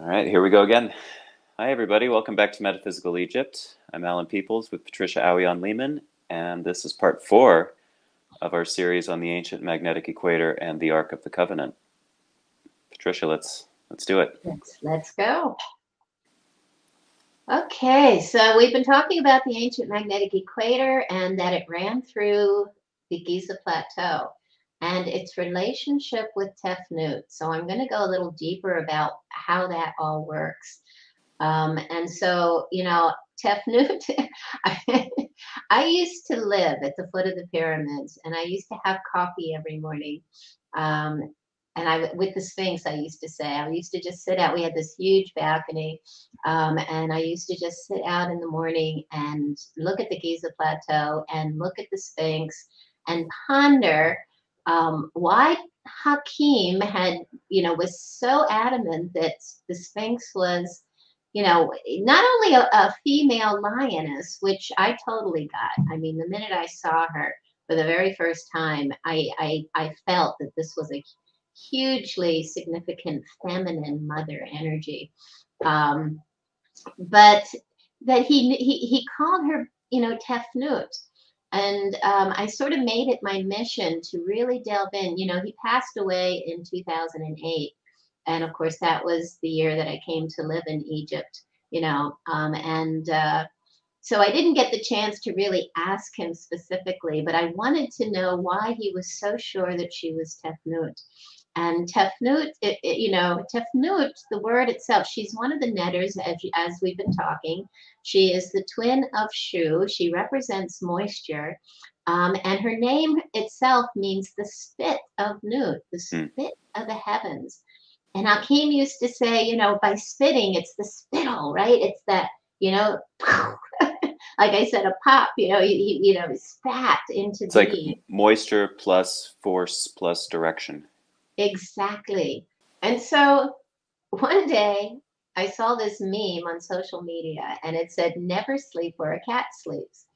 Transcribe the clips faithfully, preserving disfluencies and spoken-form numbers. All right, here we go again. Hi, everybody. Welcome back to Metaphysical Egypt. I'm Alan Peoples with Patricia Aoyon Lehman, and this is part four of our series on the ancient magnetic equator and the Ark of the Covenant. Patricia, let's let's do it. Let's, let's go. Okay, so we've been talking about the ancient magnetic equator and that it ran through the Giza Plateau and its relationship with Tefnut. So I'm going to go a little deeper about how that all works. Um, and so, you know, Tefnut, I, I used to live at the foot of the pyramids, and I used to have coffee every morning. Um, and I, with the Sphinx, I used to say, I used to just sit out. We had this huge balcony, um, and I used to just sit out in the morning and look at the Giza Plateau and look at the Sphinx and ponder Um, why Hakim had, you know, was so adamant that the Sphinx was, you know, not only a, a female lioness, which I totally got. I mean, the minute I saw her for the very first time, I, I, I felt that this was a hugely significant feminine mother energy. Um, but that he, he, he called her, you know, Tefnut. And um, I sort of made it my mission to really delve in. You know, he passed away in two thousand eight. And of course, that was the year that I came to live in Egypt, you know. Um, and uh, so I didn't get the chance to really ask him specifically, but I wanted to know why he was so sure that she was Tefnut. And Tefnut, it, it, you know, Tefnut, the word itself, she's one of the netters, as, as we've been talking. She is the twin of Shu. She represents moisture. Um, and her name itself means the spit of Nut, the spit mm. of the heavens. And Hakim used to say, you know, by spitting, it's the spittle, right? It's that, you know, like I said, a pop, you know, you, you know, spat into the... It's like moisture plus force plus direction. Exactly. And so one day I saw this meme on social media and it said, never sleep where a cat sleeps.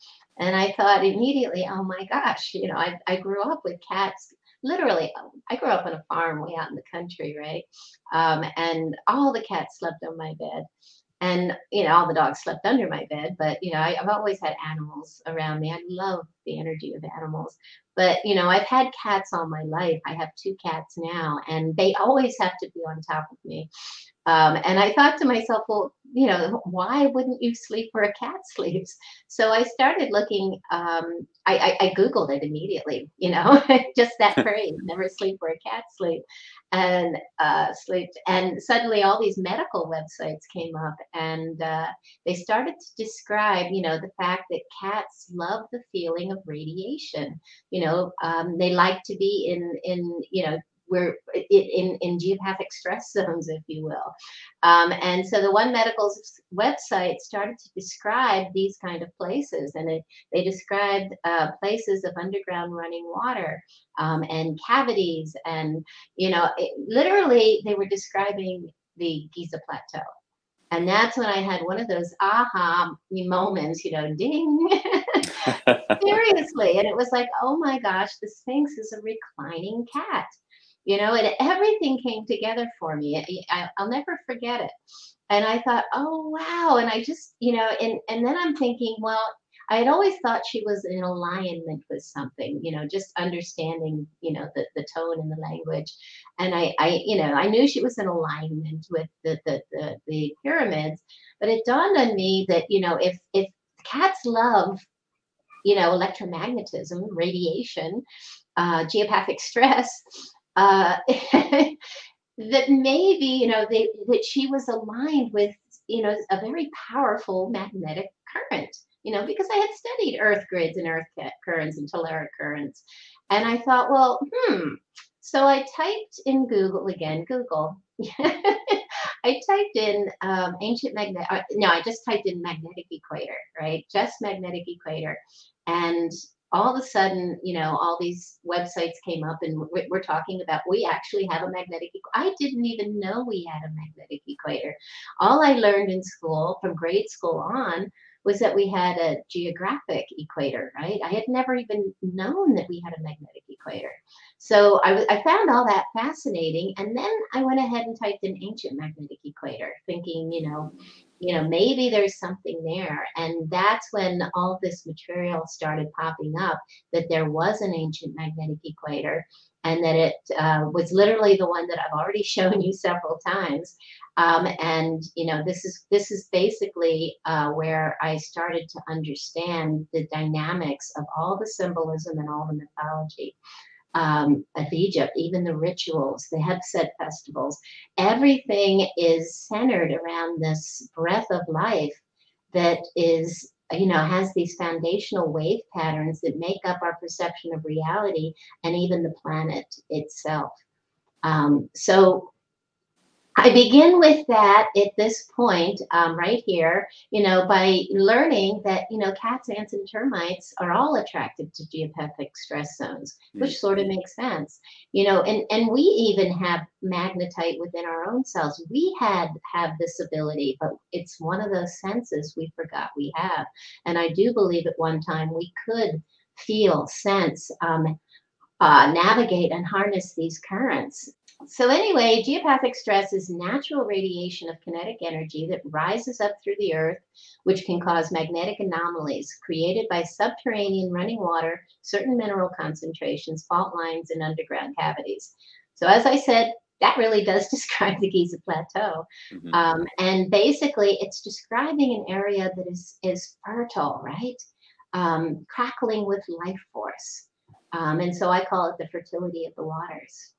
And I thought immediately, oh my gosh, you know, I, I grew up with cats. Literally, I grew up on a farm way out in the country, right? Um, and all the cats slept on my bed. And, you know, all the dogs slept under my bed. But, you know, I, I've always had animals around me. I love the energy of animals. But, you know, I've had cats all my life. I have two cats now, and they always have to be on top of me. Um, and I thought to myself, well, you know, why wouldn't you sleep where a cat sleeps? So I started looking. Um, I, I, I Googled it immediately, you know, just that phrase, never sleep where a cat sleeps. And uh, sleep, and suddenly all these medical websites came up, and uh, they started to describe, you know, the fact that cats love the feeling of radiation. You know, um, they like to be in, in, you know, we're in, in geographic stress zones, if you will. Um, and so the One Medical's website started to describe these kind of places, and it, they described uh, places of underground running water um, and cavities. And, you know, it, literally they were describing the Giza Plateau. And that's when I had one of those aha moments, you know, ding. Seriously. And it was like, oh my gosh, the Sphinx is a reclining cat. You know, and everything came together for me. I, I'll never forget it. And I thought, oh, wow. And I just, you know, and, and then I'm thinking, well, I had always thought she was in alignment with something, you know, just understanding, you know, the, the tone and the language. And I, I, you know, I knew she was in alignment with the, the, the, the pyramids. But it dawned on me that, you know, if, if cats love, you know, electromagnetism, radiation, uh, geographic stress, Uh, that maybe, you know, they, that she was aligned with, you know, a very powerful magnetic current, you know, because I had studied earth grids and earth currents and telluric currents. And I thought, well, hmm. So I typed in Google again, Google. I typed in um, ancient magnet. Uh, no, I just typed in magnetic equator, right? Just magnetic equator. And all of a sudden, you know, all these websites came up, and we're talking about, we actually have a magnetic equator. I didn't even know we had a magnetic equator. All I learned in school, from grade school on, was that we had a geographic equator, right? I had never even known that we had a magnetic equator. So I, I found all that fascinating, and then I went ahead and typed in ancient magnetic equator, thinking, you know, you know, maybe there's something there. And that's when all this material started popping up, that there was an ancient magnetic equator, and that it uh, was literally the one that I've already shown you several times. Um, and, you know, this is this is basically uh, where I started to understand the dynamics of all the symbolism and all the mythology. Um, of Egypt, even the rituals, the Hepset festivals, everything is centered around this breath of life that is, you know, has these foundational wave patterns that make up our perception of reality and even the planet itself. Um, so I begin with that at this point, um, right here, you know, by learning that, you know, cats, ants, and termites are all attracted to geopathic stress zones, which sort of makes sense, you know, and, and we even have magnetite within our own cells. We had have this ability, but it's one of those senses we forgot we have. And I do believe at one time we could feel, sense, um, uh, navigate and harness these currents. So anyway, geopathic stress is natural radiation of kinetic energy that rises up through the earth, which can cause magnetic anomalies created by subterranean running water, certain mineral concentrations, fault lines, and underground cavities. So as I said, that really does describe the Giza Plateau. Mm-hmm. Um, and basically, it's describing an area that is, is fertile, right? Um, crackling with life force. Um, and so I call it the fertility of the waters.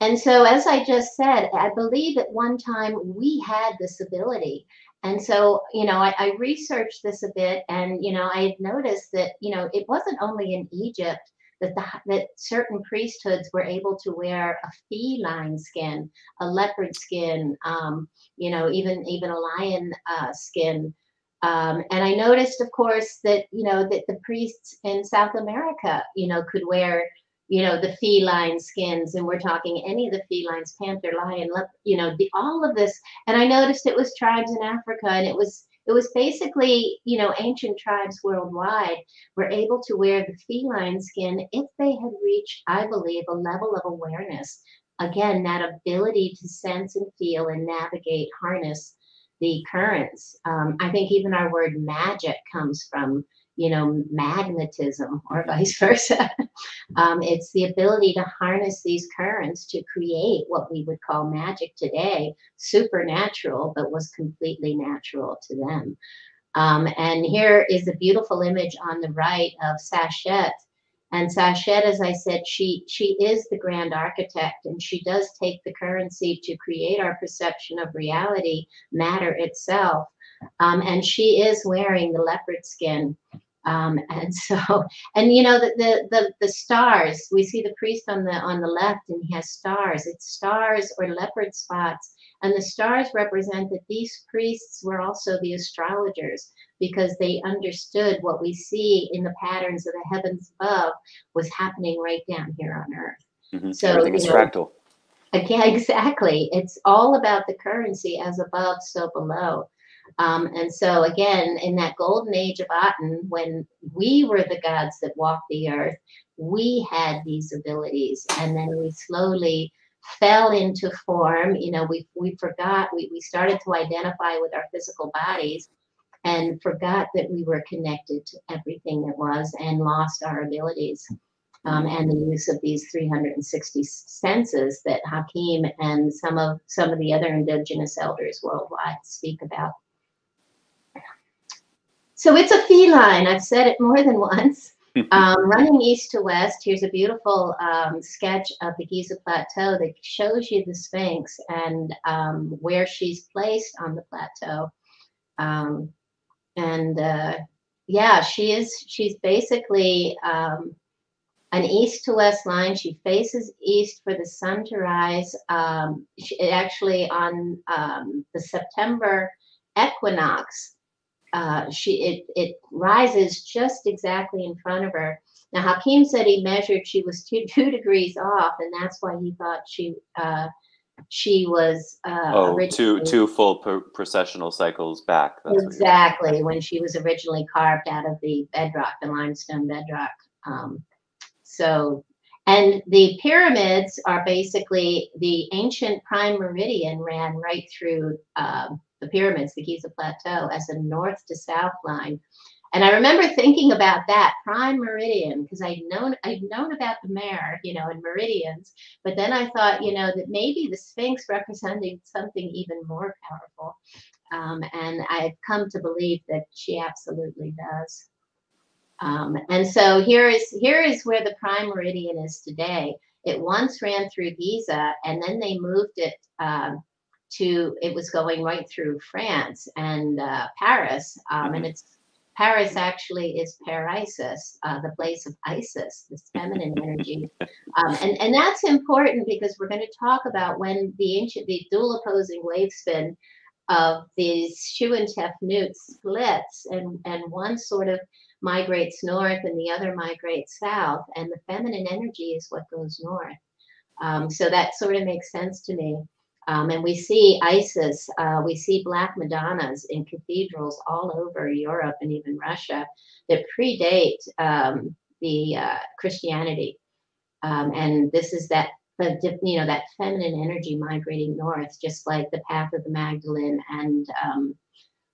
And so, as I just said, I believe at one time we had this ability. And so, you know, I, I researched this a bit, and, you know, I had noticed that, you know, it wasn't only in Egypt that, the, that certain priesthoods were able to wear a feline skin, a leopard skin, um, you know, even, even a lion uh, skin. Um, and I noticed, of course, that, you know, that the priests in South America, you know, could wear, you know, the feline skins, and we're talking any of the felines, panther, lion, leopard, you know, the, all of this. And I noticed it was tribes in Africa, and it was, it was basically, you know, ancient tribes worldwide were able to wear the feline skin if they had reached, I believe, a level of awareness. Again, that ability to sense and feel and navigate, harness the currents. Um, I think even our word magic comes from, you know, magnetism or vice versa. Um, it's the ability to harness these currents to create what we would call magic today, supernatural, but was completely natural to them. Um, and here is the beautiful image on the right of Sachet. And Sachet, as I said, she, she is the grand architect, and she does take the currency to create our perception of reality, matter itself. Um, and she is wearing the leopard skin. Um, and so, and you know, the, the, the, the stars, we see the priest on the, on the left, and he has stars. It's stars or leopard spots. And the stars represent that these priests were also the astrologers, because they understood what we see in the patterns of the heavens above was happening right down here on earth. Mm-hmm. So everything is fractal. Again, exactly. It's all about the currency, as above, so below. Um, and so, again, in that golden age of Aten, when we were the gods that walked the earth, we had these abilities, and then we slowly fell into form. You know, we, we forgot, we, we started to identify with our physical bodies and forgot that we were connected to everything that was, and lost our abilities. Um, and the use of these three hundred sixty senses that Hakim and some of, some of the other indigenous elders worldwide speak about. So it's a feline, I've said it more than once. Um, running east to west, here's a beautiful um, sketch of the Giza Plateau that shows you the Sphinx and um, where she's placed on the plateau. Um, and uh, yeah, she is, she's basically um, an east to west line. She faces east for the sun to rise. Um, she, it actually on um, the September equinox, Uh, she, it, it rises just exactly in front of her. Now, Hakim said he measured she was two, two degrees off, and that's why he thought she uh, she was uh, oh, originally... two, two full per processional cycles back. That's exactly, when she was originally carved out of the bedrock, the limestone bedrock. Um, So, and the pyramids are basically the ancient prime meridian ran right through um, the pyramids, the Giza Plateau, as a north to south line. And I remember thinking about that prime meridian, because I'd known I'd known about the mare, you know, and meridians. But then I thought, you know, that maybe the Sphinx represented something even more powerful. Um, and I've come to believe that she absolutely does. Um, and so here is here is where the prime meridian is today. It once ran through Giza, and then they moved it. Um, to it was going right through France and uh, Paris, um, mm-hmm. and it's. Paris actually is Parisis, uh, the place of Isis, this feminine energy. Um, and, and that's important because we're going to talk about when the ancient, the dual opposing wave spin of these Shu and Tefnut splits, and, and one sort of migrates north and the other migrates south, and the feminine energy is what goes north. Um, so that sort of makes sense to me. Um, and we see Isis, uh, we see Black Madonnas in cathedrals all over Europe and even Russia that predate um, the uh, Christianity. Um, and this is that, you know, that feminine energy migrating north, just like the path of the Magdalene and um,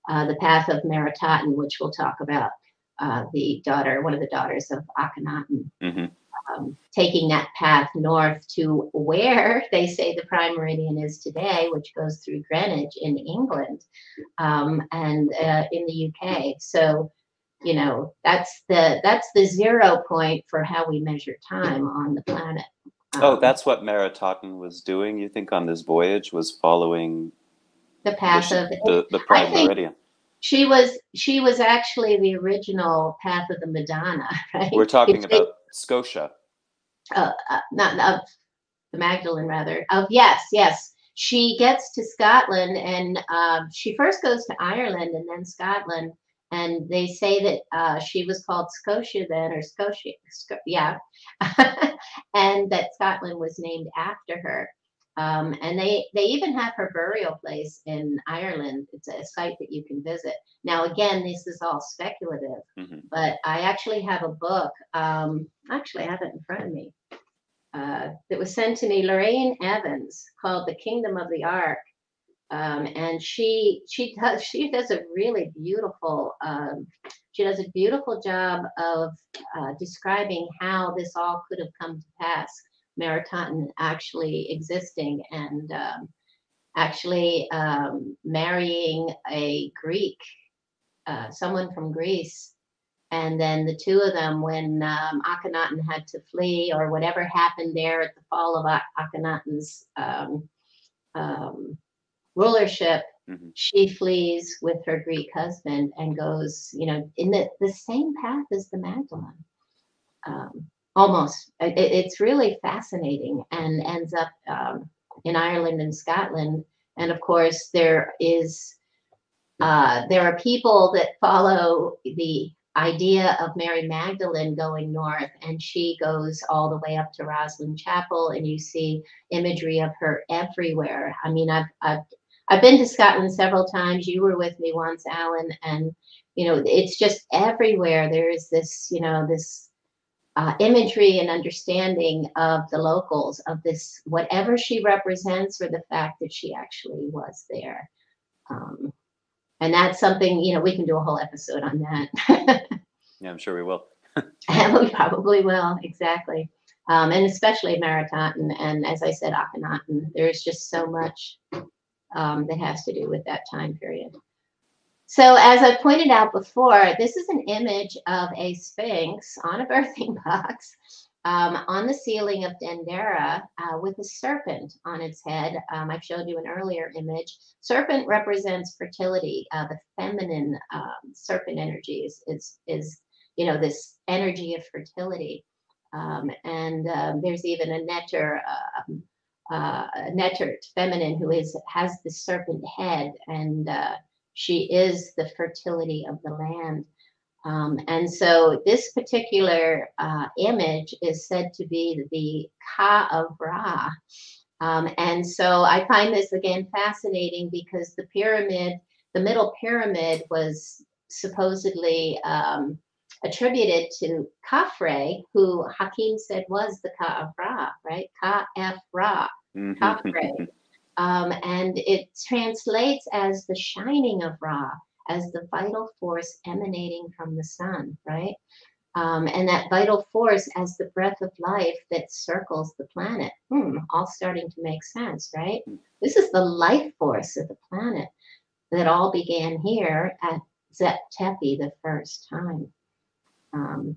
uh, the path of Meritaten, which we'll talk about, uh, the daughter, one of the daughters of Akhenaten. Mm-hmm. Um, taking that path north to where they say the prime meridian is today, which goes through Greenwich in England um, and uh, in the U K. So, you know, that's the that's the zero point for how we measure time on the planet. Um, oh, that's what Meritaten was doing, you think, on this voyage, was following the path the, of the, the prime meridian. She was she was actually the original path of the Madonna, right? We're talking about Scotia. Uh, uh, not of the Magdalene, rather. Of yes, yes. She gets to Scotland, and uh, she first goes to Ireland and then Scotland. And they say that uh, she was called Scotia then, or Scotia, Sc yeah, and that Scotland was named after her. Um, and they they even have her burial place in Ireland. It's a site that you can visit. Now, again, this is all speculative, mm-hmm. but I actually have a book. Um, actually, I have it in front of me. Uh, that was sent to me, Lorraine Evans, called "The Kingdom of the Ark," um, and she she does she does a really beautiful um, she does a beautiful job of uh, describing how this all could have come to pass. Meritaten actually existing and um, actually um, marrying a Greek, uh, someone from Greece. And then the two of them, when um, Akhenaten had to flee or whatever happened there at the fall of Akhenaten's um, um, rulership, mm-hmm. she flees with her Greek husband and goes, you know, in the, the same path as the Magdalene. Um, Almost, it, it's really fascinating, and ends up um, in Ireland and Scotland. And of course, there is uh, there are people that follow the idea of Mary Magdalene going north, and she goes all the way up to Roslyn Chapel, and you see imagery of her everywhere. I mean, I've I've I've been to Scotland several times. You were with me once, Alan, and you know, it's just everywhere. There is this, you know, this. Uh, imagery and understanding of the locals, of this, whatever she represents, or the fact that she actually was there. Um, and that's something, you know, we can do a whole episode on that. Yeah, I'm sure we will. We probably will, exactly. Um, and especially Meritaten, and as I said, Akhenaten, there's just so much um, that has to do with that time period. So as I pointed out before, this is an image of a Sphinx on a birthing box um, on the ceiling of Dendera uh, with a serpent on its head. Um, I've showed you an earlier image. Serpent represents fertility, uh, the feminine um, serpent energy is, is, is, you know, this energy of fertility. Um, and uh, there's even a netter, um, uh, a netter feminine who is has the serpent head, and uh, she is the fertility of the land. Um, and so this particular uh, image is said to be the Ka of Ra. Um, and so I find this, again, fascinating because the pyramid, the middle pyramid was supposedly um, attributed to Khafre, who Hakim said was the Ka of Ra, right? Ka F Ra, Khafre. Um, and it translates as the shining of Ra, as the vital force emanating from the sun, right? Um, and that vital force as the breath of life that circles the planet. Hmm, all starting to make sense, right? This is the life force of the planet that all began here at Zep Tepi the first time. Um,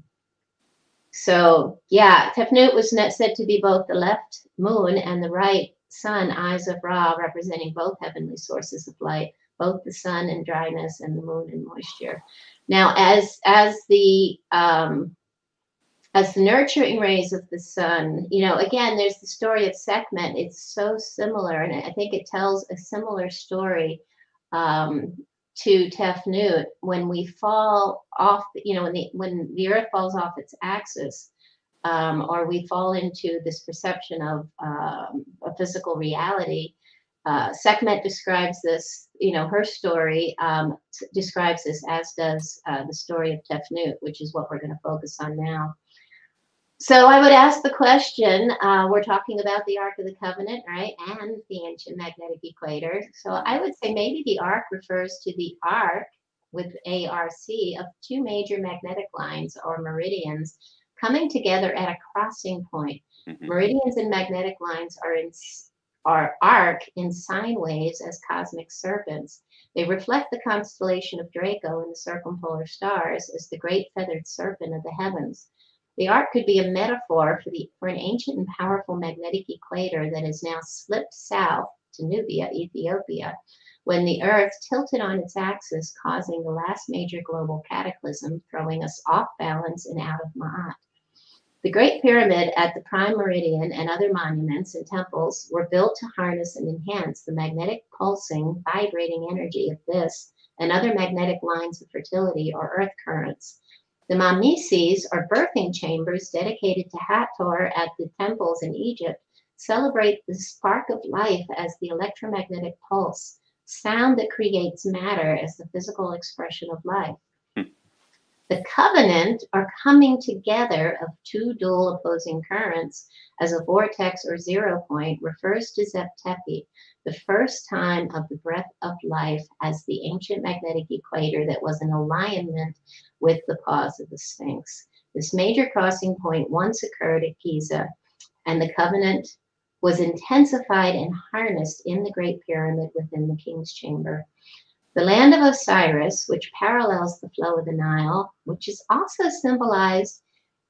so, yeah, Tefnut was said to be both the left moon and the right sun, eyes of Ra, representing both heavenly sources of light, both the sun and dryness and the moon and moisture. Now, as as the um, as the nurturing rays of the sun, you know, again, there's the story of Sekhmet. It's so similar, and I think it tells a similar story um, to Tefnut. When we fall off, you know, when the when the Earth falls off its axis, um, or we fall into this perception of um, a physical reality. Uh, Sekhmet describes this, you know, her story um, describes this, as does uh, the story of Tefnut, which is what we're going to focus on now. So I would ask the question, uh, we're talking about the Ark of the Covenant, right, and the ancient magnetic equator. So I would say maybe the Ark refers to the arc, with A R C, of two major magnetic lines or meridians coming together at a crossing point. Mm-hmm. Meridians and magnetic lines are in Are arc in sine waves as cosmic serpents. They reflect the constellation of Draco and the circumpolar stars as the great feathered serpent of the heavens. The arc could be a metaphor for the for an ancient and powerful magnetic equator that has now slipped south to Nubia, Ethiopia, when the Earth tilted on its axis, causing the last major global cataclysm, throwing us off balance and out of Maat. The Great Pyramid at the Prime Meridian and other monuments and temples were built to harness and enhance the magnetic pulsing, vibrating energy of this and other magnetic lines of fertility or earth currents. The mamisis, or birthing chambers dedicated to Hathor at the temples in Egypt, celebrate the spark of life as the electromagnetic pulse, sound that creates matter as the physical expression of life. The covenant are coming together of two dual opposing currents as a vortex or zero point refers to Zep Tepi, the first time of the breath of life as the ancient magnetic equator that was in alignment with the paws of the Sphinx. This major crossing point once occurred at Giza, and the covenant was intensified and harnessed in the Great Pyramid within the King's Chamber. The land of Osiris, which parallels the flow of the Nile, which is also symbolized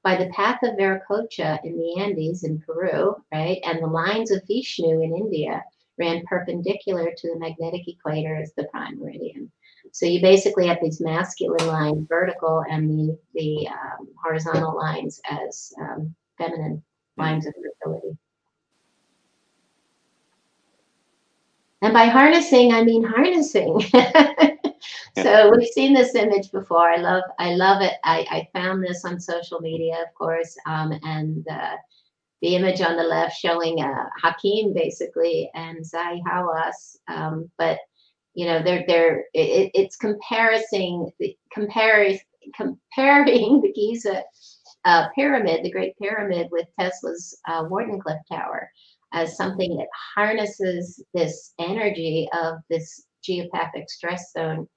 by the path of Viracocha in the Andes in Peru, right, and the lines of Vishnu in India, ran perpendicular to the magnetic equator as the prime meridian. So you basically have these masculine lines vertical and the, the um, horizontal lines as um, feminine lines of fertility. And by harnessing, I mean harnessing. So we've seen this image before. I love, I love it. I, I found this on social media, of course, um, and uh, the image on the left showing uh, Hakim basically and Zai Hawass. Um, but you know, they're they're it, it's comparing comparing comparing the Giza uh, pyramid, the Great Pyramid, with Tesla's uh, Wardenclyffe Tower, as something that harnesses this energy of this geopathic stress zone,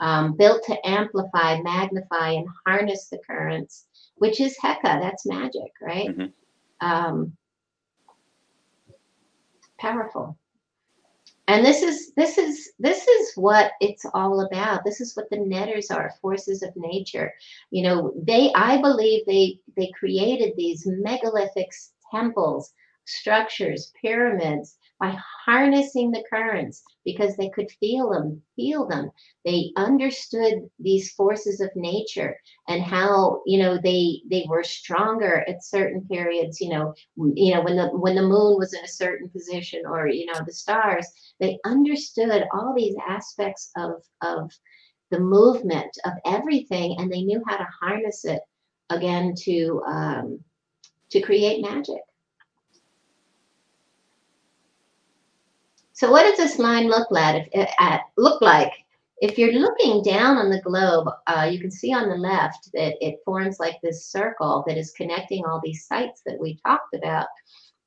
um, built to amplify, magnify, and harness the currents, which is Heka, that's magic, right? Mm-hmm. Um, powerful. And this is, this, is, this is what it's all about. This is what the netters are, forces of nature. You know, they, I believe they, they created these megalithic temples, structures, pyramids, by harnessing the currents, because they could feel them, feel them. They understood these forces of nature and how, you know, they they were stronger at certain periods, you know, you know, when the when the moon was in a certain position, or, you know, the stars. They understood all these aspects of of the movement of everything, and they knew how to harness it again to um, to create magic. So what does this line look like? If, uh, look like If you're looking down on the globe, uh, you can see on the left that it forms like this circle that is connecting all these sites that we talked about.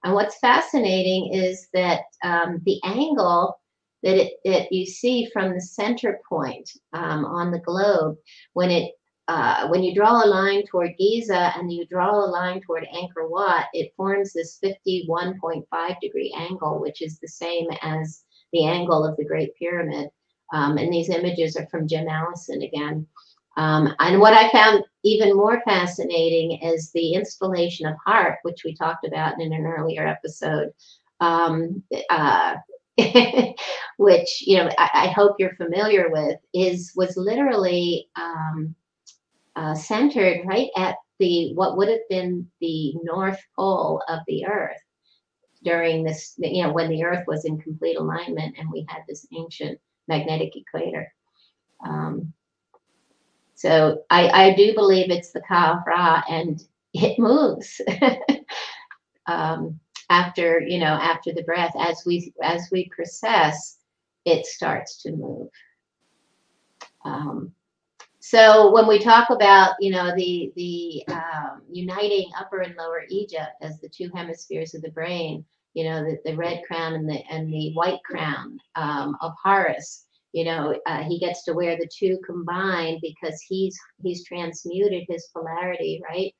And what's fascinating is that um, the angle that, it, that you see from the center point um, on the globe, when it uh, when you draw a line toward Giza and you draw a line toward Angkor Wat, it forms this fifty-one point five degree angle, which is the same as the angle of the Great Pyramid. Um, and these images are from Jim Allison again. Um, and what I found even more fascinating is the installation of HAARP, which we talked about in an earlier episode, um, uh, which, you know, I, I hope you're familiar with, is was literally um, uh, centered right at the what would have been the North Pole of the Earth during this, you know, when the Earth was in complete alignment and we had this ancient magnetic equator. Um, so I, I do believe it's the Ka of Ra, and it moves um, after, you know, after the breath, as we, as we process, it starts to move. Um, so when we talk about, you know, the, the um, uniting Upper and Lower Egypt as the two hemispheres of the brain, you know, the, the red crown and the and the white crown um, of Horus. You know, uh, he gets to wear the two combined because he's he's transmuted his polarity, right?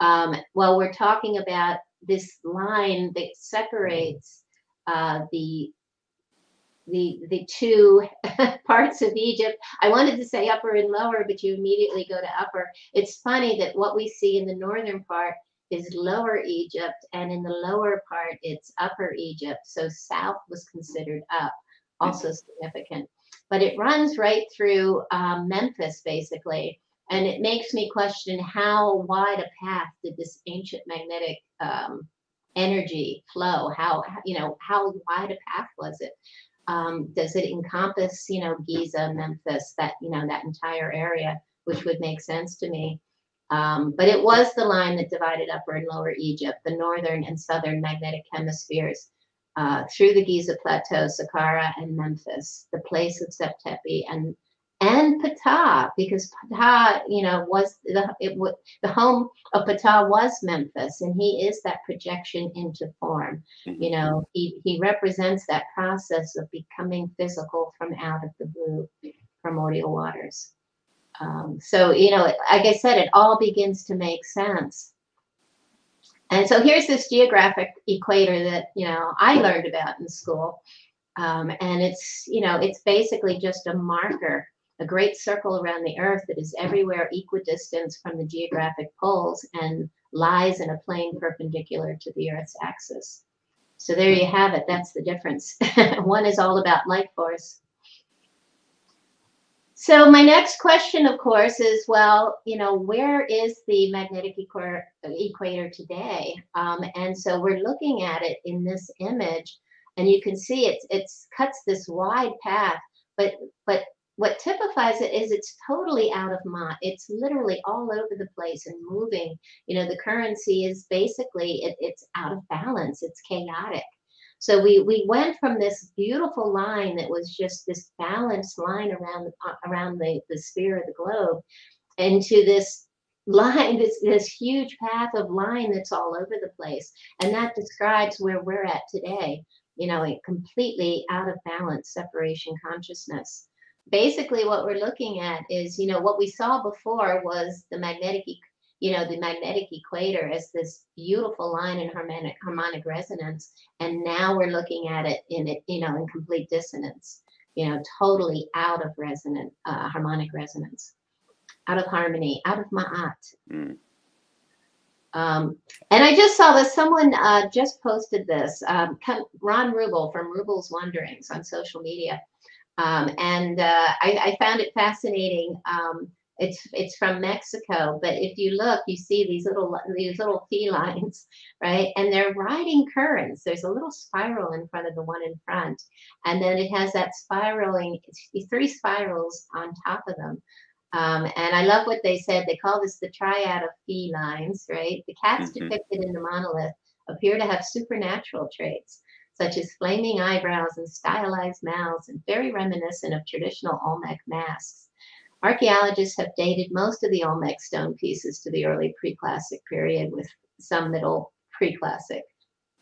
Um, well, we're talking about this line that separates uh, the the the two parts of Egypt. I wanted to say upper and lower, but you immediately go to upper. It's funny that what we see in the northern part is Lower Egypt, and in the lower part it's Upper Egypt. So south was considered up, also significant. But it runs right through um, Memphis, basically, and it makes me question how wide a path did this ancient magnetic um, energy flow? How you know how wide a path was it? Um, does it encompass you know Giza, Memphis, that you know that entire area, which would make sense to me. Um, but it was the line that divided Upper and Lower Egypt, the northern and southern magnetic hemispheres, uh, through the Giza Plateau, Saqqara, and Memphis, the place of Zep Tepi, and and Ptah, because Ptah, you know, was the it w the home of Ptah was Memphis, and he is that projection into form. You know, he he represents that process of becoming physical from out of the blue primordial waters. Um, so, you know, like I said, it all begins to make sense. And so here's this geographic equator that, you know, I learned about in school. Um, and it's, you know, it's basically just a marker, a great circle around the Earth that is everywhere equidistant from the geographic poles and lies in a plane perpendicular to the Earth's axis. So there you have it. That's the difference. One is all about life force. So my next question, of course, is, well, you know, where is the magnetic equator, equator today? Um, and so we're looking at it in this image, and you can see it's it's cuts this wide path, but but what typifies it is it's totally out of Maat. It's literally all over the place and moving. You know, the currency is basically it, it's out of balance. It's chaotic. So we, we went from this beautiful line that was just this balanced line around the around the, the sphere of the globe into this line, this, this huge path of line that's all over the place. And that describes where we're at today, you know, a completely out of balance separation consciousness. Basically what we're looking at is, you know, what we saw before was the magnetic equation. You know, the magnetic equator as this beautiful line in harmonic harmonic resonance, and now we're looking at it in it, you know, in complete dissonance, you know, totally out of resonant uh, harmonic resonance, out of harmony, out of Maat. Mm. Um, and I just saw this. Someone uh, just posted this. Um, Ron Rubel from Rubel's Wonderings on social media, um, and uh, I, I found it fascinating. Um, It's it's from Mexico, but if you look, you see these little these little felines, right? And they're riding currents. There's a little spiral in front of the one in front, and then it has that spiraling three spirals on top of them. Um, and I love what they said. They call this the triad of felines, right? The cats mm-hmm. depicted in the monolith appear to have supernatural traits. such as flaming eyebrows and stylized mouths, and very reminiscent of traditional Olmec masks. Archaeologists have dated most of the Olmec stone pieces to the early preclassic period, with some middle preclassic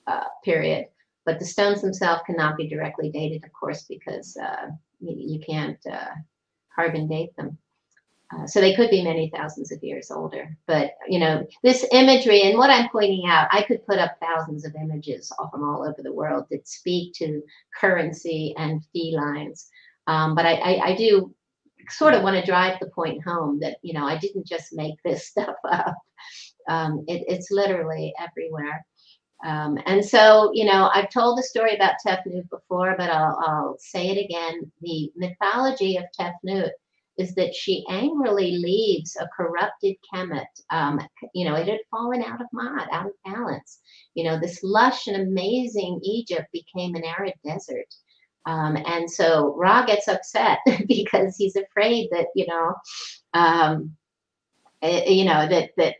uh, period. But the stones themselves cannot be directly dated, of course, because uh, you, you can't uh, carbon date them. Uh, so they could be many thousands of years older. But, you know, this imagery and what I'm pointing out, I could put up thousands of images from all over the world that speak to currency and felines. Um, but I, I, I do sort of want to drive the point home that, you know, I didn't just make this stuff up. Um, it, it's literally everywhere. Um, and so, you know, I've told the story about Tefnut before, but I'll, I'll say it again. The mythology of Tefnut is that she angrily leaves a corrupted Kemet. Um, you know, it had fallen out of Maat, out of balance. You know, this lush and amazing Egypt became an arid desert. Um, and so Ra gets upset because he's afraid that, you know, um, you know, that, that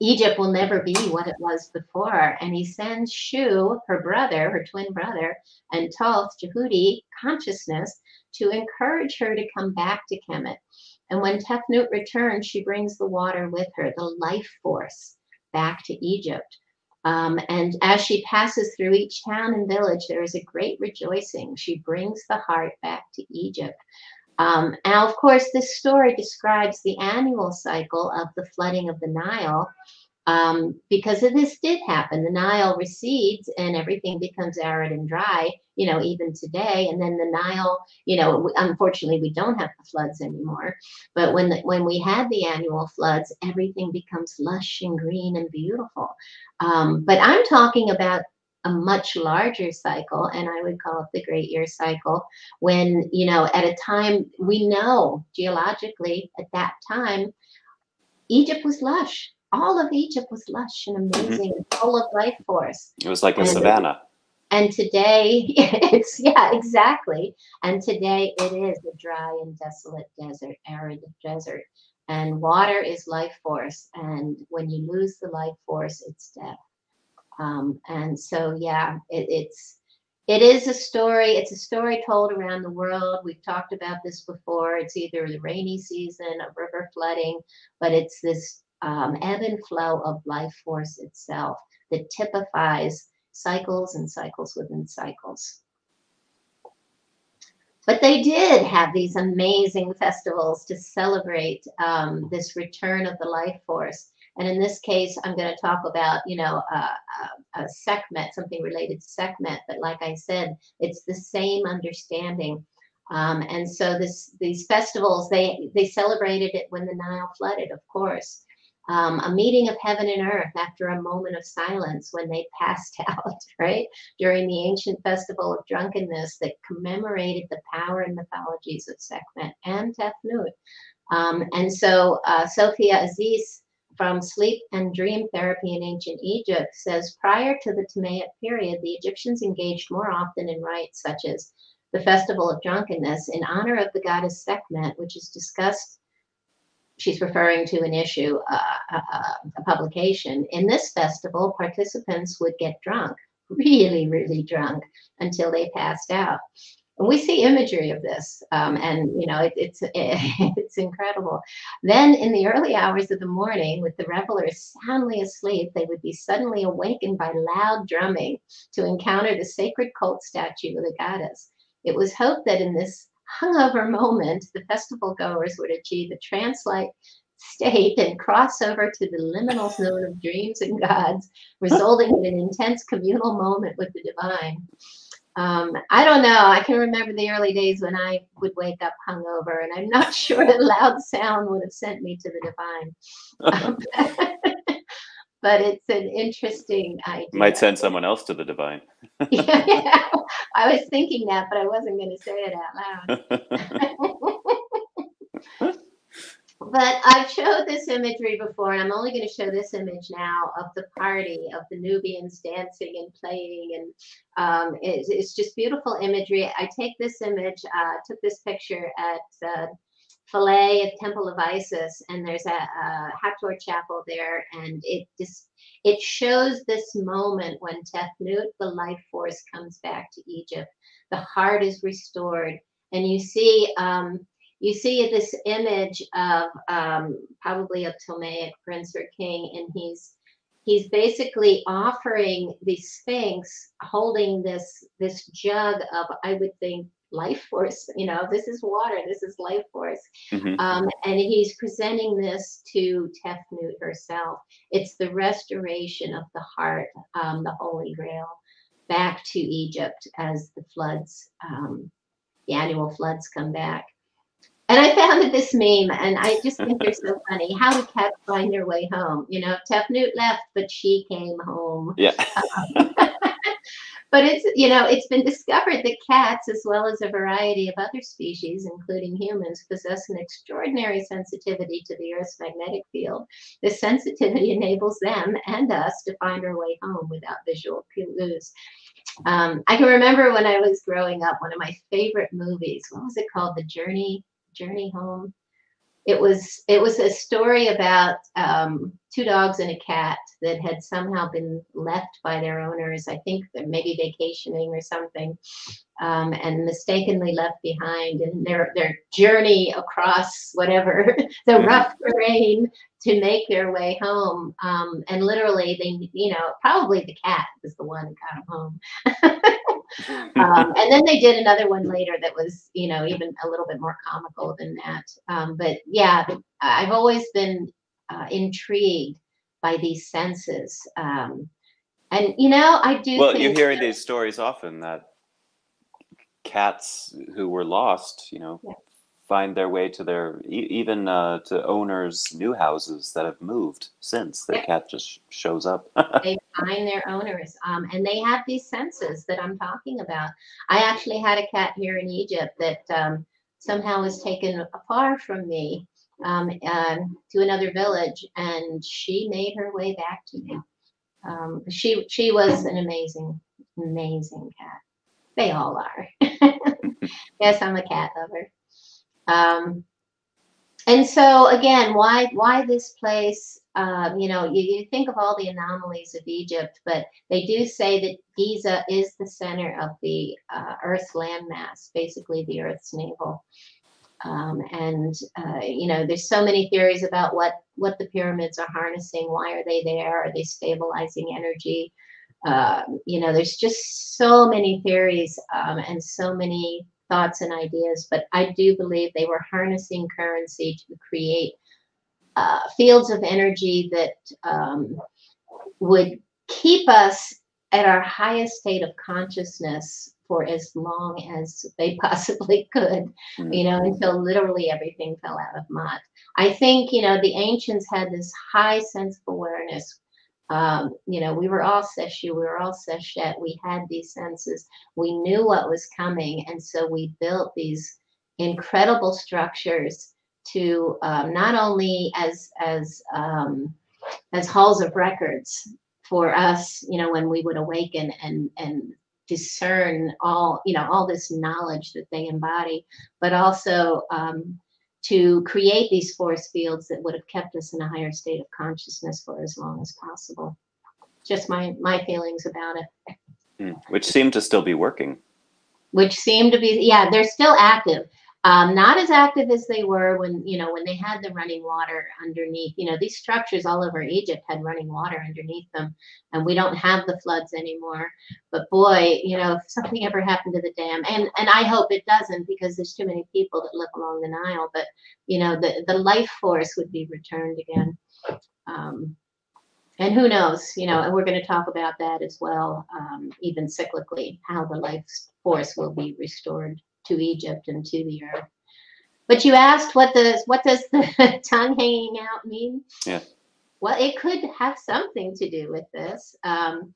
Egypt will never be what it was before. And he sends Shu, her brother, her twin brother, and Tulth, Jehudi, consciousness, to encourage her to come back to Kemet. And when Tefnut returns, she brings the water with her, the life force, back to Egypt. Um, and as she passes through each town and village, there is a great rejoicing. She brings the heart back to Egypt. Um, now, of course, this story describes the annual cycle of the flooding of the Nile, um, because this did happen. The Nile recedes and everything becomes arid and dry, you know, even today. And then the Nile, you know, unfortunately, we don't have the floods anymore. But when the, when we had the annual floods, everything becomes lush and green and beautiful. Um, but I'm talking about a much larger cycle, and I would call it the Great Year Cycle, when, you know, at a time we know geologically at that time, Egypt was lush. All of Egypt was lush and amazing, mm-hmm. full of life force. It was like the savannah. And today, it's, yeah, exactly. And today it is a dry and desolate desert, arid desert. And water is life force. And when you lose the life force, it's death. Um, and so, yeah, it, it's, it is a story. It's a story told around the world. We've talked about this before. It's either the rainy season of river flooding, but it's this um, ebb and flow of life force itself that typifies cycles and cycles within cycles. But they did have these amazing festivals to celebrate um, this return of the life force. And in this case, I'm going to talk about, you know, uh, uh, uh, Sekhmet, something related to Sekhmet. But like I said, it's the same understanding. Um, and so this, these festivals, they, they celebrated it when the Nile flooded, of course. Um, a meeting of heaven and earth after a moment of silence when they passed out, right? During the ancient festival of drunkenness that commemorated the power and mythologies of Sekhmet and Tefnut. Um, and so uh, Sophia Aziz from Sleep and Dream Therapy in Ancient Egypt says, prior to the Timaeus period, the Egyptians engaged more often in rites such as the festival of drunkenness in honor of the goddess Sekhmet, which is discussed. She's referring to an issue, uh, a, a publication. In this festival, participants would get drunk, really, really drunk, until they passed out. And we see imagery of this, um, and you know, it, it's it, it's incredible. Then, in the early hours of the morning, with the revelers soundly asleep, they would be suddenly awakened by loud drumming to encounter the sacred cult statue of the goddess. It was hoped that in this hungover moment, the festival goers would achieve a trance-like state and cross over to the liminal zone of dreams and gods, resulting in an intense communal moment with the divine. Um, I don't know. I can remember the early days when I would wake up hungover, and I'm not sure that loud sound would have sent me to the divine. Um, but it's an interesting idea. Might send someone else to the divine. Yeah, yeah. I was thinking that, but I wasn't going to say it out loud. But I've showed this imagery before, and I'm only going to show this image now of the party, of the Nubians dancing and playing. And um, it, it's just beautiful imagery. I take this image, uh, took this picture at uh, Philae, a temple of Isis, and there's a, a Hathor chapel there, and it just it shows this moment when Tefnut, the life force, comes back to Egypt. The heart is restored, and you see um, you see this image of um, probably a Ptolemaic prince or king, and he's he's basically offering the Sphinx, holding this this jug of, I would think, life force. You know, this is water, this is life force. Mm-hmm. Um, and he's presenting this to Tefnut herself. It's the restoration of the heart, um, the Holy Grail, back to Egypt as the floods, um, the annual floods come back. And I founded this meme, and I just think they're so funny. How do cats find their way home? You know, Tefnut left, but she came home. Yeah. Um, but it's, you know, it's been discovered that cats, as well as a variety of other species, including humans, possess an extraordinary sensitivity to the Earth's magnetic field. This sensitivity enables them and us to find our way home without visual clues. Um, I can remember when I was growing up, one of my favorite movies, what was it called? The Journey, Journey Home. It was, it was a story about um, two dogs and a cat that had somehow been left by their owners. I think they're maybe vacationing or something, um, and mistakenly left behind. And their their journey across whatever the rough terrain to make their way home. Um, and literally, they you know probably the cat was the one that got them home. um, and then they did another one later that was, you know, even a little bit more comical than that. Um, but yeah, I've always been uh, intrigued by these senses. Um, and, you know, I do. Well, think you hear these stories often that cats who were lost, you know, yeah. find their way to their, even uh, to owners' new houses that have moved since. Their yeah. cat just shows up. They find their owners, um, and they have these senses that I'm talking about. I actually had a cat here in Egypt that um, somehow was taken afar from me um, um, to another village, and she made her way back to me. Um, she she was an amazing, amazing cat. They all are. Yes, I'm a cat lover. Um, and so again, why, why this place? Um, you know, you, you think of all the anomalies of Egypt, but they do say that Giza is the center of the uh, Earth's landmass, basically the Earth's navel. Um, and, uh, you know, there's so many theories about what, what the pyramids are harnessing. Why are they there? Are they stabilizing energy? Uh, you know, there's just so many theories, um, and so many thoughts and ideas, but I do believe they were harnessing currency to create uh, fields of energy that um, would keep us at our highest state of consciousness for as long as they possibly could, mm-hmm. you know, until literally everything fell out of Maat. I think, you know, the ancients had this high sense of awareness. Um, you know, we were all Seshu, we were all Seshet, we had these senses, we knew what was coming, and so we built these incredible structures to um, not only as as um, as halls of records for us, you know, when we would awaken and and discern all, you know, all this knowledge that they embody, but also um, to create these force fields that would have kept us in a higher state of consciousness for as long as possible. Just my, my feelings about it. Mm, which seem to still be working. Which seem to be, yeah, they're still active. Um, not as active as they were when, you know, when they had the running water underneath. You know, these structures all over Egypt had running water underneath them, and we don't have the floods anymore. But boy, you know, if something ever happened to the dam, and, and I hope it doesn't, because there's too many people that live along the Nile, but, you know, the, the life force would be returned again. Um, and who knows, you know, and we're going to talk about that as well, um, even cyclically, how the life force will be restored to Egypt and to the earth. But you asked, what does what does the tongue hanging out mean? Yeah. Well, it could have something to do with this. Um,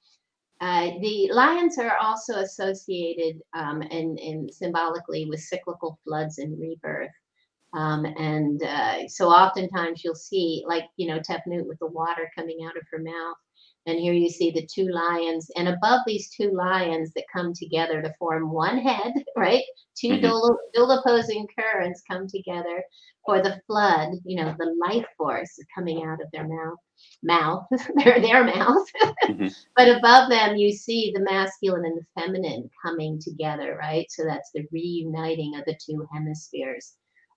uh, the lions are also associated um, and, and symbolically with cyclical floods and rebirth. Um, and uh, so oftentimes you'll see, like, you know, Tefnut with the water coming out of her mouth. And here you see the two lions, and above these two lions that come together to form one head, right? Two mm-hmm. dual, dual opposing currents come together for the flood, you know, the life force coming out of their mouth, mouth, their, their mouth. Mm-hmm. But above them, you see the masculine and the feminine coming together, right? So that's the reuniting of the two hemispheres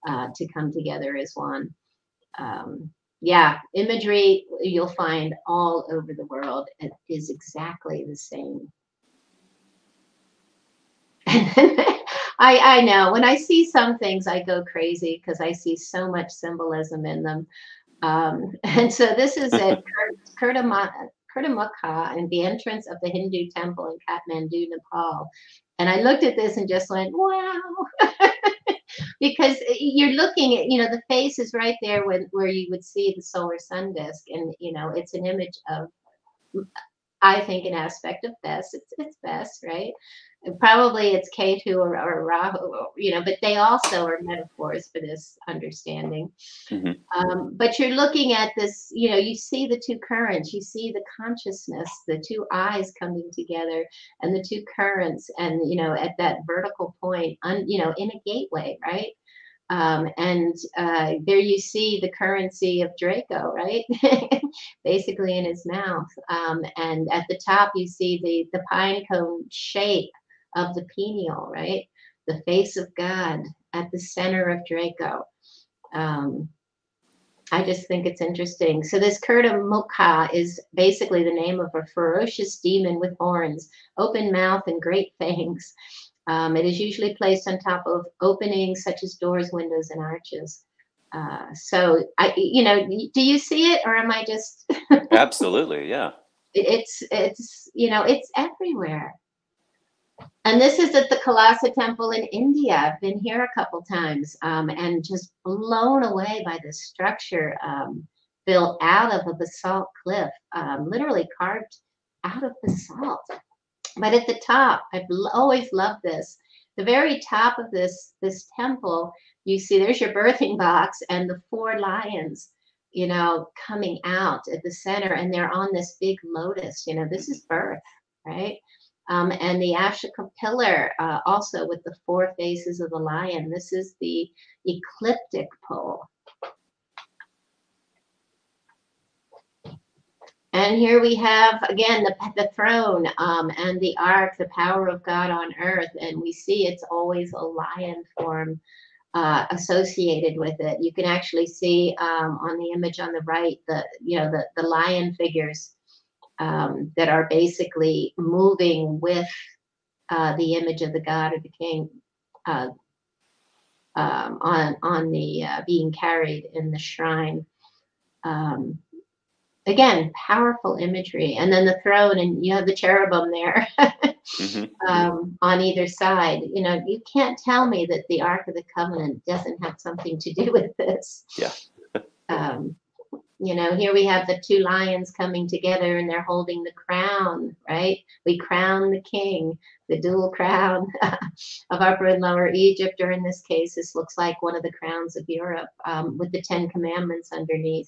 uh, to come together as one. Um, Yeah, imagery you'll find all over the world is exactly the same. I, I know when I see some things, I go crazy because I see so much symbolism in them. Um, and so this is at Kurtamukha and the entrance of the Hindu temple in Kathmandu, Nepal. And I looked at this and just went, wow. Because you're looking at, you know, the face is right there when, where you would see the solar sun disk. And, you know, it's an image of, I think, an aspect of Bes. It's, it's Bes, right? And probably it's Ketu or, or Rahu, you know, but they also are metaphors for this understanding. Mm-hmm. Um, but you're looking at this, you know, you see the two currents, you see the consciousness, the two eyes coming together and the two currents and, you know, at that vertical point, un, you know, in a gateway, right? Um, and uh, there you see the currency of Draco, right? Basically in his mouth. Um, and at the top, you see the, the pine cone shape of the pineal, right? The face of God at the center of Draco. Um, I just think it's interesting. So this Kurtamukha is basically the name of a ferocious demon with horns, open mouth and great fangs. Um, it is usually placed on top of openings such as doors, windows, and arches. Uh, so, I, you know, do you see it, or am I just? Absolutely, yeah. It's it's you know it's everywhere. And this is at the Kalasa Temple in India. I've been here a couple times, um, and just blown away by the structure um, built out of a basalt cliff, um, literally carved out of basalt. But at the top, I've always loved this. The very top of this this temple, you see there's your birthing box and the four lions, you know, coming out at the center, and they're on this big lotus. You know, this is birth, right? Um, and the Ashoka pillar, uh, also with the four faces of the lion. This is the ecliptic pole. And here we have, again, the, the throne um, and the ark, the power of God on earth. And we see it's always a lion form uh, associated with it. You can actually see um, on the image on the right, the, you know, the, the lion figures um, that are basically moving with uh, the image of the God or the king uh, um, on, on the uh, being carried in the shrine. Um, Again, powerful imagery. And then the throne, and you have the cherubim there mm-hmm. um, on either side. You know, you can't tell me that the Ark of the Covenant doesn't have something to do with this. Yeah. um, you know, here we have the two lions coming together and they're holding the crown, right? We crown the king, the dual crown of Upper and Lower Egypt, or in this case, this looks like one of the crowns of Europe um, with the Ten Commandments underneath.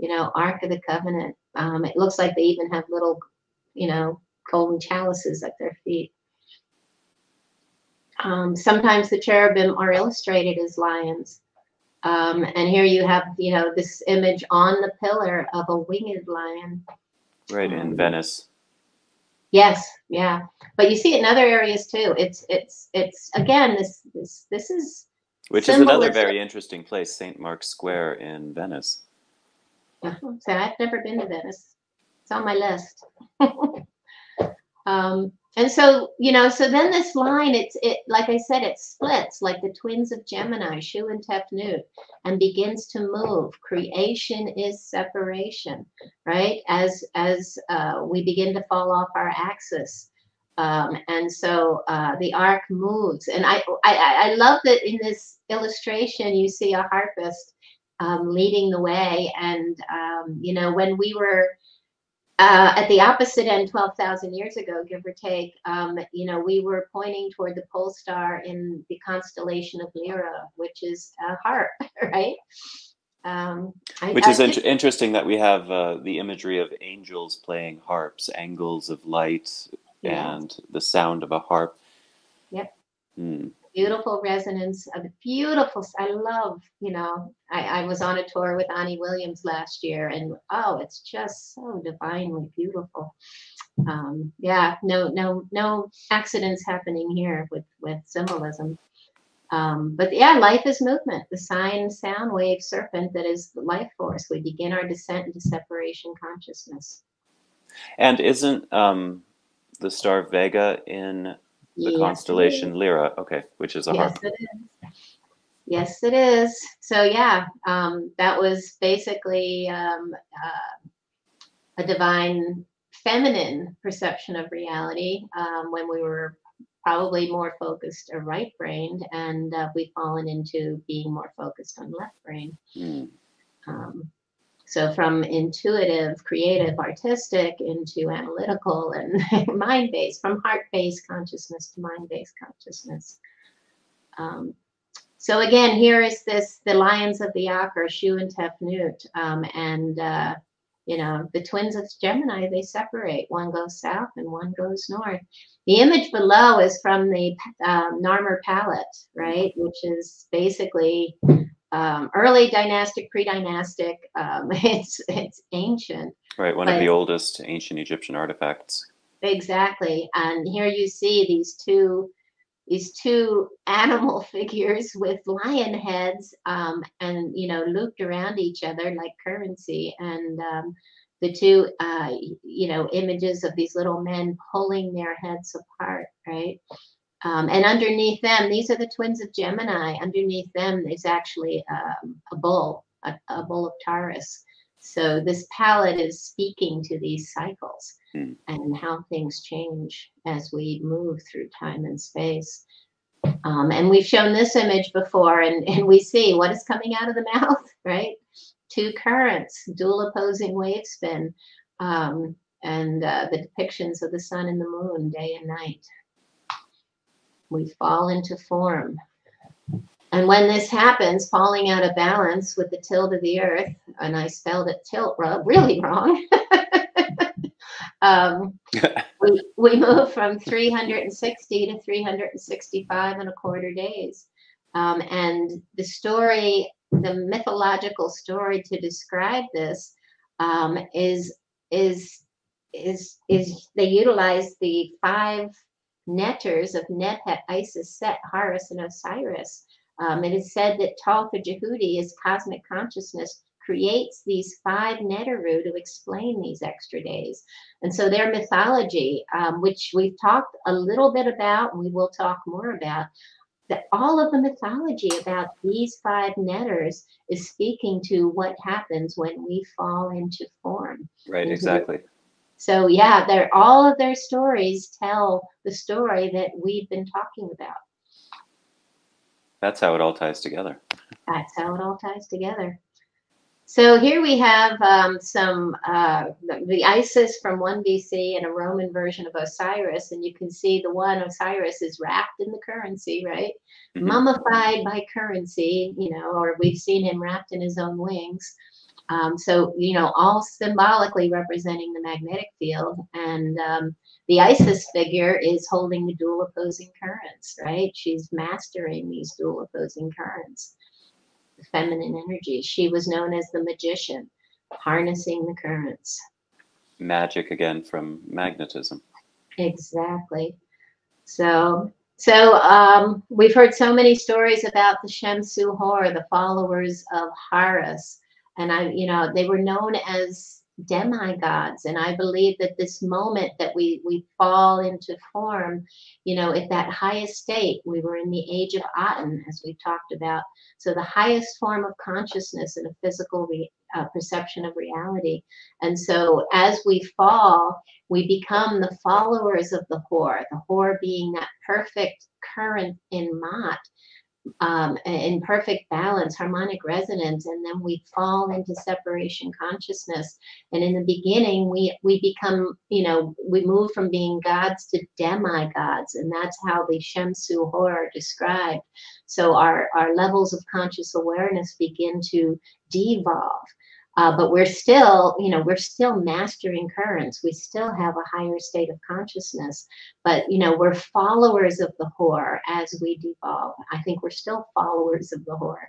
You know, Ark of the Covenant. Um, it looks like they even have little, you know, golden chalices at their feet. Um, sometimes the cherubim are illustrated as lions. Um, and here you have, you know, this image on the pillar of a winged lion. Right, in um, Venice. Yes, yeah. But you see it in other areas too. It's, it's, it's again, this, this, this is. Which symbolism. Is another very interesting place, Saint Mark's Square in Venice. So I've never been to Venice. It's on my list. um, and so, you know, so then this line, it's it like I said, it splits like the twins of Gemini, Shu and Tefnut, and begins to move. Creation is separation, right? As as uh, we begin to fall off our axis. Um, and so uh, the ark moves. And I, I I love that in this illustration you see a harpist. Um, leading the way. And, um, you know, when we were uh, at the opposite end twelve thousand years ago, give or take, um, you know, we were pointing toward the pole star in the constellation of Lyra, which is a HAARP, right? Um, I, Which I, is I, in interesting that we have uh, the imagery of angels playing harps, angles of light, yeah. and the sound of a harp. Yep. Hmm. Beautiful resonance of the beautiful. I love, you know, I, I was on a tour with Annie Williams last year, and oh, it's just so divinely beautiful. Um, yeah, no, no, no accidents happening here with, with symbolism. Um, but yeah, life is movement, the sign, sound, wave, serpent that is the life force. We begin our descent into separation consciousness. And isn't um, the star Vega in the yes, constellation Lyra? Okay, which is a harp. Yes, it is. Yes, it is. So yeah, um, that was basically um, uh, a divine feminine perception of reality um, when we were probably more focused or right-brained, and uh, we've fallen into being more focused on left-brain. Mm. Um, so from intuitive, creative, artistic into analytical and mind-based, from heart-based consciousness to mind-based consciousness. Um, so again, here is this, the lions of the Akher, Shu and Tefnut, um, and uh, you know, the twins of Gemini, they separate. One goes south and one goes north. The image below is from the um, Narmer palette, right? Which is basically um, early dynastic, pre-dynastic. Um, it's it's ancient. Right, one of the oldest ancient Egyptian artifacts. Exactly, and here you see these two, these two animal figures with lion heads, um, and you know, looped around each other like currency, and. Um, The two, uh, you know, images of these little men pulling their heads apart, right? Um, and underneath them, these are the twins of Gemini. Underneath them is actually um, a bull, a, a bull of Taurus. So this palette is speaking to these cycles mm. and how things change as we move through time and space. Um, and we've shown this image before, and, and we see what is coming out of the mouth, right? Two currents, dual opposing wave spin, um, and uh, the depictions of the sun and the moon, day and night. We fall into form. And when this happens, falling out of balance with the tilt of the earth, and I spelled it tilt really wrong, um, we, we move from three hundred sixty to three hundred sixty-five and a quarter days. Um, and the story, the mythological story to describe this um, is is is is they utilize the five netters of Nebhet, Isis, Set, Horus, and Osiris. Um, it is said that Tal for Jehudi is cosmic consciousness, creates these five Neteru to explain these extra days. And so their mythology, um, which we've talked a little bit about, and we will talk more about, that all of the mythology about these five netters is speaking to what happens when we fall into form. Right, into exactly. It. So yeah, they're, all of their stories tell the story that we've been talking about. That's how it all ties together. That's how it all ties together. So here we have um, some, uh, the Isis from one B C and a Roman version of Osiris. And you can see the one Osiris is wrapped in the currency, right? Mm-hmm. Mummified by currency, you know, or we've seen him wrapped in his own wings. Um, so, you know, all symbolically representing the magnetic field. And um, the Isis figure is holding the dual opposing currents, right? She's mastering these dual opposing currents. Feminine energy. She was known as the magician, harnessing the currents. Magic again from magnetism. Exactly. So, so um, we've heard so many stories about the Shemsu Hor, the followers of Horus, and I, you know, they were known as demigods, and I believe that this moment that we we fall into form, you know, at that highest state, we were in the age of Aten, as we talked about. So the highest form of consciousness and a physical re, uh, perception of reality. And so as we fall, we become the followers of the Hor, the Hor being that perfect current in Maat, um, in perfect balance, harmonic resonance, and then we fall into separation consciousness. And in the beginning, we we become, you know, we move from being gods to demigods, and that's how the Shemsu Hor are described. So our, our levels of conscious awareness begin to devolve. Uh, but we're still, you know, we're still mastering currents. We still have a higher state of consciousness. But, you know, we're followers of the Hor as we devolve. I think we're still followers of the Hor.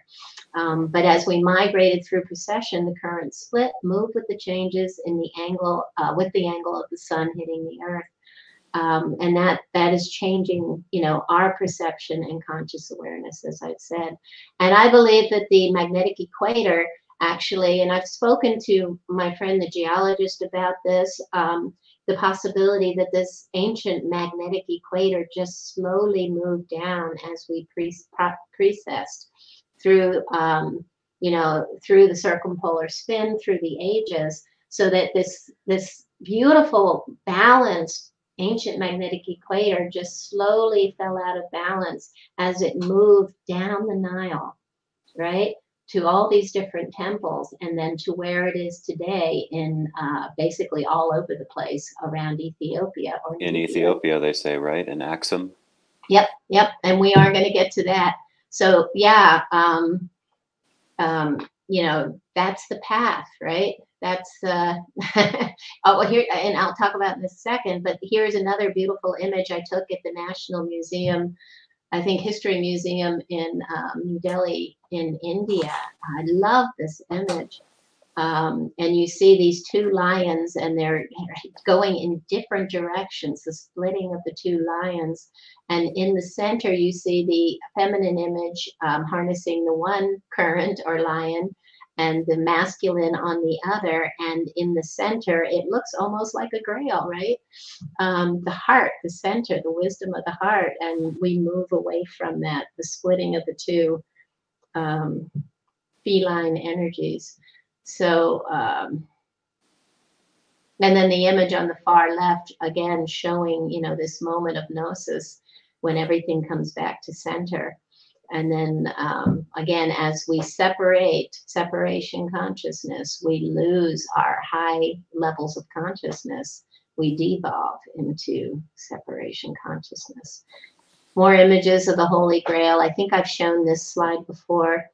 Um, but as we migrated through precession, the current split, moved with the changes in the angle, uh, with the angle of the sun hitting the earth. Um, and that that is changing, you know, our perception and conscious awareness, as I've said. And I believe that the magnetic equator actually, and I've spoken to my friend, the geologist, about this, um, the possibility that this ancient magnetic equator just slowly moved down as we pre precessed through, um, you know, through the circumpolar spin, through the ages, so that this, this beautiful balanced ancient magnetic equator just slowly fell out of balance as it moved down the Nile, right? To all these different temples, and then to where it is today in uh, basically all over the place around Ethiopia. Or in Ethiopia. Ethiopia, they say, right? In Axum? Yep, yep. And we are going to get to that. So, yeah, um, um, you know, that's the path, right? That's, uh, oh, well, here, and I'll talk about in a second, but here's another beautiful image I took at the National Museum, I think History Museum in um, New Delhi in India. I love this image. Um, and you see these two lions, and they're going in different directions, the splitting of the two lions. And in the center, you see the feminine image um, harnessing the one current or lion, and the masculine on the other, and in the center, it looks almost like a grail, right? Um, the heart, the center, the wisdom of the heart, and we move away from that, the splitting of the two um, feline energies. So, um, and then the image on the far left, again, showing, you know, this moment of gnosis when everything comes back to center. And then um, again, as we separate, separation consciousness, we lose our high levels of consciousness. We devolve into separation consciousness. More images of the Holy Grail. I think I've shown this slide before.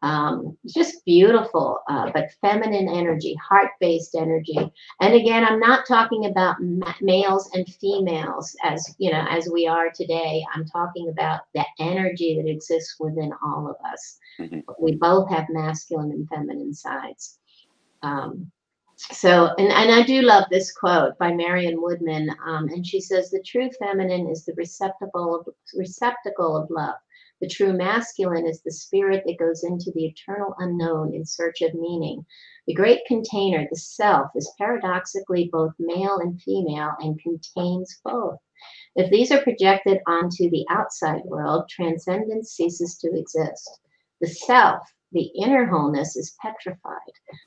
Um, it's just beautiful, uh, but feminine energy, heart-based energy. And again, I'm not talking about ma males and females as, you know, as we are today. I'm talking about the energy that exists within all of us. Mm-hmm. We both have masculine and feminine sides. Um, so, and, and I do love this quote by Marion Woodman. Um, and she says, the true feminine is the receptacle of, receptacle of love. The true masculine is the spirit that goes into the eternal unknown in search of meaning. The great container, the self, is paradoxically both male and female and contains both. If these are projected onto the outside world, transcendence ceases to exist. The self, the inner wholeness, is petrified.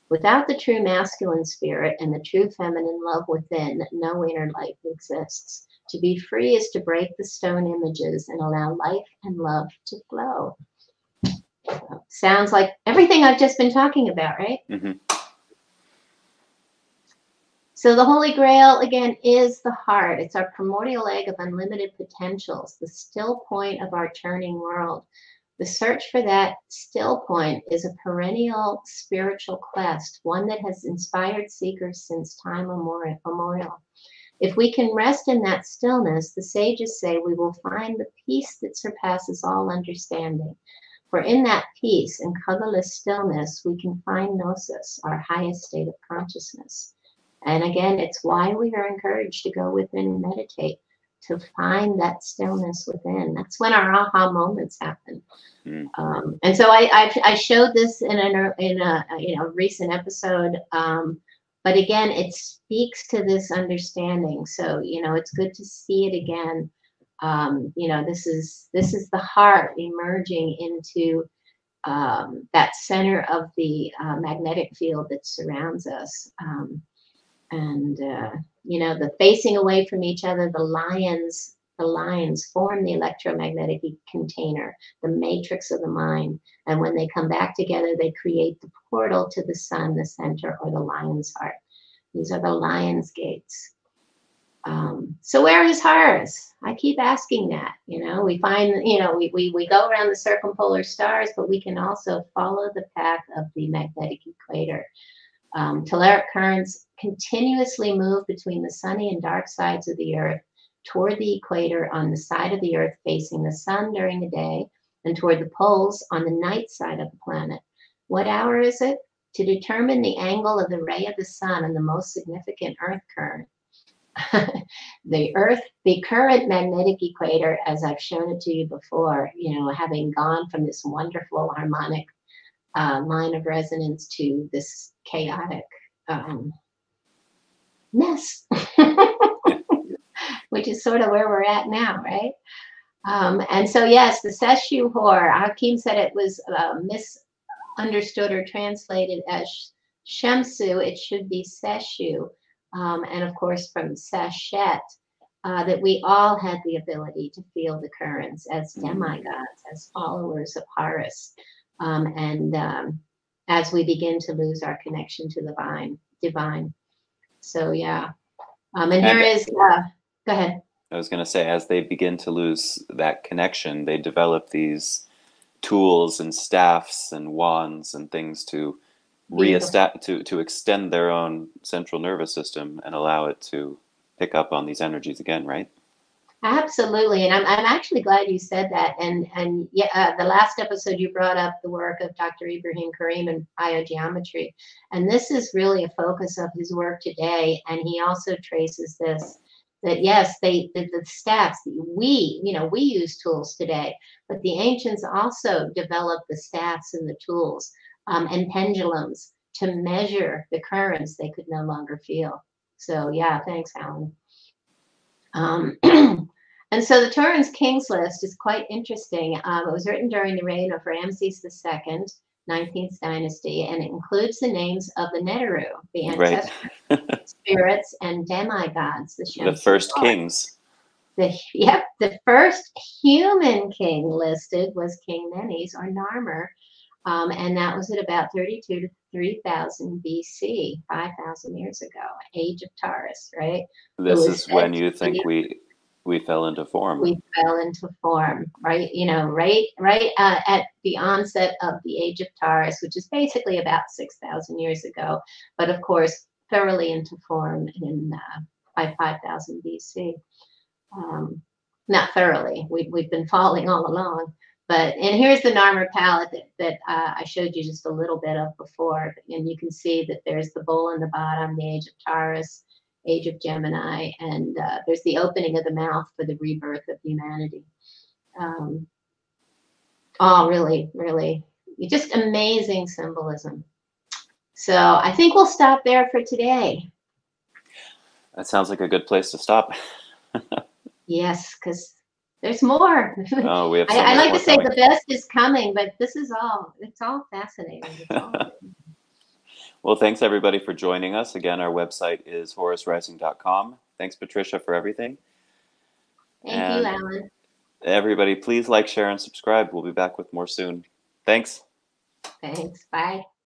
Without the true masculine spirit and the true feminine love within, no inner life exists. To be free is to break the stone images and allow life and love to flow. Sounds like everything I've just been talking about, right? Mm-hmm. So the Holy Grail, again, is the heart. It's our primordial egg of unlimited potentials, the still point of our turning world. The search for that still point is a perennial spiritual quest, one that has inspired seekers since time immemorial. If we can rest in that stillness, the sages say we will find the peace that surpasses all understanding. For in that peace and colorless stillness, we can find gnosis, our highest state of consciousness. And again, it's why we are encouraged to go within and meditate, to find that stillness within. That's when our aha moments happen. Mm. Um, and so I, I, I showed this in a, in a you know, recent episode. Um, But again, it speaks to this understanding. So, you know, it's good to see it again. Um, you know, this is this is the heart emerging into um, that center of the uh, magnetic field that surrounds us. Um, and, uh, you know, the facing away from each other, the lions, The lines form the electromagnetic container, the matrix of the mind. And when they come back together, they create the portal to the sun, the center, or the lion's heart. These are the lion's gates. Um, so where is Horus? I keep asking that. You know, we find, you know, we, we, we go around the circumpolar stars, but we can also follow the path of the magnetic equator. Um, telluric currents continuously move between the sunny and dark sides of the earth, toward the equator on the side of the earth facing the sun during the day, and toward the poles on the night side of the planet. What hour is it? To determine the angle of the ray of the sun and the most significant earth current. the earth, the current magnetic equator, as I've shown it to you before, you know, having gone from this wonderful harmonic uh, line of resonance to this chaotic um, mess. Which is sort of where we're at now, right? Um, and so, yes, the Shemsu Hor, Hakim said it was uh, misunderstood or translated as Shemsu. It should be Seshu. Um, and, of course, from Sachet, uh, that we all had the ability to feel the currents as demigods, as followers of Horus. Um, and um, as we begin to lose our connection to the divine. divine. So, yeah. Um, and there is... Uh, Go ahead. I was going to say, as they begin to lose that connection, they develop these tools and staffs and wands and things to reestablish, to, to extend their own central nervous system and allow it to pick up on these energies again, right? Absolutely. And I'm, I'm actually glad you said that. And, and yeah, uh, the last episode you brought up the work of Doctor Ibrahim Karim and biogeometry. And this is really a focus of his work today. And he also traces this. That yes, they the, the staffs, we, you know, we use tools today, but the ancients also developed the staffs and the tools um, and pendulums to measure the currents they could no longer feel. So yeah, thanks, Alan. Um, and so the Turin's Kings List is quite interesting. Um, it was written during the reign of Ramses the Second, nineteenth dynasty, and it includes the names of the Neteru, the ancestors, right. spirits, and demigods. The, the first God. Kings. The, yep, the first human king listed was King Menes, or Narmer, um, and that was at about thirty-two to three thousand B C, five thousand years ago, age of Taurus, right? This is when you think years. we... We fell into form. We fell into form, right? You know, right, right uh, at the onset of the age of Taurus, which is basically about six thousand years ago, but of course, thoroughly into form in uh, by five thousand B C. Um, not thoroughly. We, we've been falling all along. But, and here's the Narmer palette that, that uh, I showed you just a little bit of before. And you can see that there's the bowl in the bottom, the age of Taurus, age of Gemini, and uh, there's the opening of the mouth for the rebirth of humanity. Um, oh, really, really, just amazing symbolism. So I think we'll stop there for today. That sounds like a good place to stop. Yes, because there's more. Oh, we have so I, I like to say coming. The best is coming, but this is all, it's all fascinating. It's all Well, thanks everybody for joining us. Again, our website is horus rising dot com. Thanks, Patricia, for everything. Thank and you, Alan. Everybody, please like, share, and subscribe. We'll be back with more soon. Thanks. Thanks. Bye.